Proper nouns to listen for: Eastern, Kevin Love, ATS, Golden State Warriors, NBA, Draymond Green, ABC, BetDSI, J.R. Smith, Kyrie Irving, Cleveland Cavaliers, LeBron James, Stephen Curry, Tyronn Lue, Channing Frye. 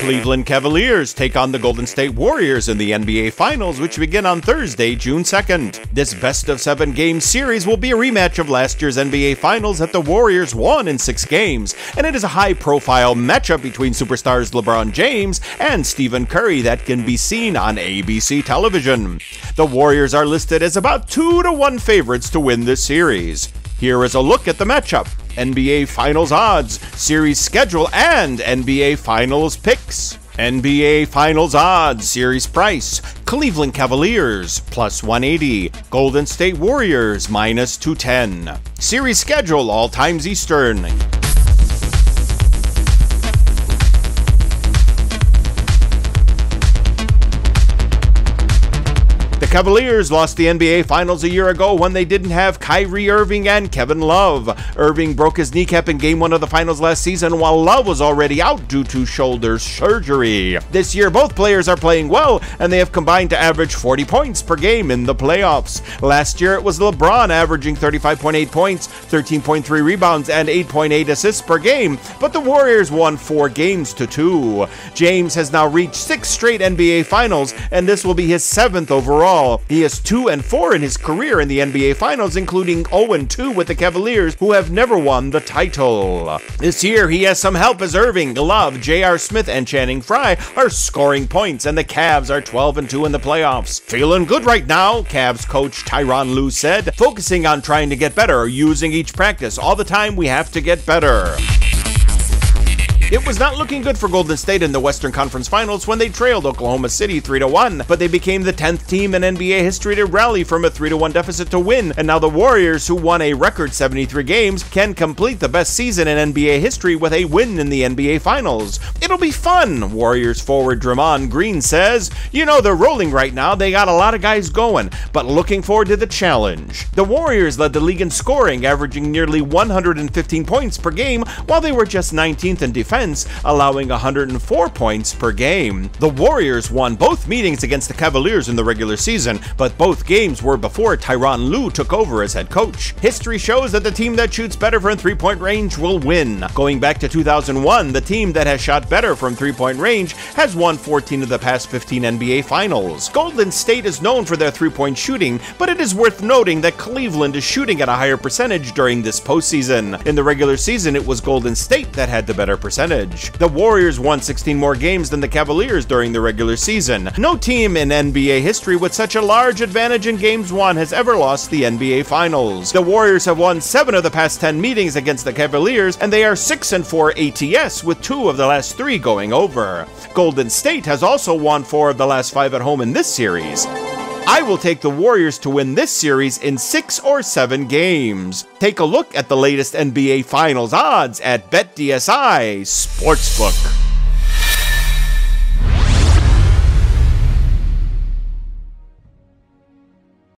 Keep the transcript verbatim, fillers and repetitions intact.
Cleveland Cavaliers take on the Golden State Warriors in the N B A Finals, which begin on Thursday, June second. This best-of-seven game series will be a rematch of last year's N B A Finals that the Warriors won in six games, and it is a high-profile matchup between superstars LeBron James and Stephen Curry that can be seen on A B C television. The Warriors are listed as about two to one favorites to win this series. Here is a look at the matchup, N B A Finals odds, series schedule, and N B A Finals picks. N B A Finals odds, series price, Cleveland Cavaliers, plus one eighty, Golden State Warriors, minus two ten. Series schedule, all times Eastern. Cavaliers lost the N B A Finals a year ago when they didn't have Kyrie Irving and Kevin Love. Irving broke his kneecap in Game one of the Finals last season, while Love was already out due to shoulder surgery. This year, both players are playing well, and they have combined to average forty points per game in the playoffs. Last year, it was LeBron averaging thirty-five point eight points, thirteen point three rebounds, and eight point eight assists per game, but the Warriors won four games to two. James has now reached six straight N B A Finals, and this will be his seventh overall. He is two and four in his career in the N B A Finals, including oh and two with the Cavaliers, who have never won the title. This year, he has some help as Irving, Love, J R. Smith, and Channing Frye are scoring points, and the Cavs are twelve and two in the playoffs. Feeling good right now, Cavs coach Tyronn Lue said, focusing on trying to get better, using each practice. All the time, we have to get better. It was not looking good for Golden State in the Western Conference Finals when they trailed Oklahoma City three to one, but they became the tenth team in N B A history to rally from a three to one deficit to win, and now the Warriors, who won a record seventy-three games, can complete the best season in N B A history with a win in the N B A Finals. It'll be fun, Warriors forward Draymond Green says. You know, they're rolling right now, they got a lot of guys going, but looking forward to the challenge. The Warriors led the league in scoring, averaging nearly one hundred fifteen points per game, while they were just nineteenth in defense, allowing one hundred four points per game. The Warriors won both meetings against the Cavaliers in the regular season, but both games were before Tyronn Lue took over as head coach. History shows that the team that shoots better from three-point range will win. Going back to two thousand one, the team that has shot better from three-point range has won fourteen of the past fifteen N B A Finals. Golden State is known for their three-point shooting, but it is worth noting that Cleveland is shooting at a higher percentage during this postseason. In the regular season, it was Golden State that had the better percentage. The Warriors won sixteen more games than the Cavaliers during the regular season. No team in N B A history with such a large advantage in games won has ever lost the N B A Finals. The Warriors have won seven of the past ten meetings against the Cavaliers, and they are six and four A T S, with two of the last three going over. Golden State has also won four of the last five at home in this series. I will take the Warriors to win this series in six or seven games. Take a look at the latest N B A Finals odds at BetDSI Sportsbook.